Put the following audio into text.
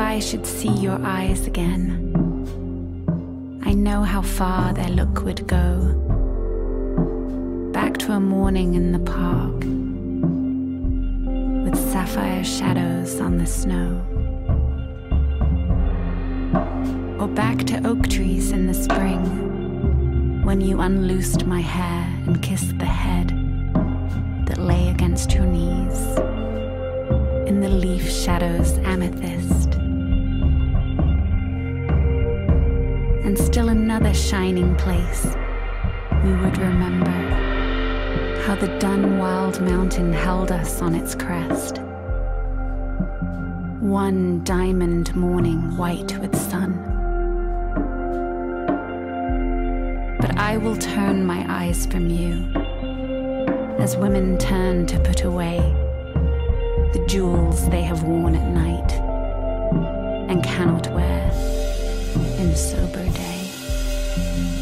I should see your eyes again, I know how far their look would go. Back to a morning in the park, with sapphire shadows on the snow. Or back to oak trees in the spring, when you unloosed my hair and kissed the head that lay against your knees, in the leaf shadows amethyst. And still another shining place we would remember, how the dun wild mountain held us on its crest. One diamond morning white with sun. I will turn my eyes from you, as women turn to put away the jewels they have worn at night and cannot wear in sober day.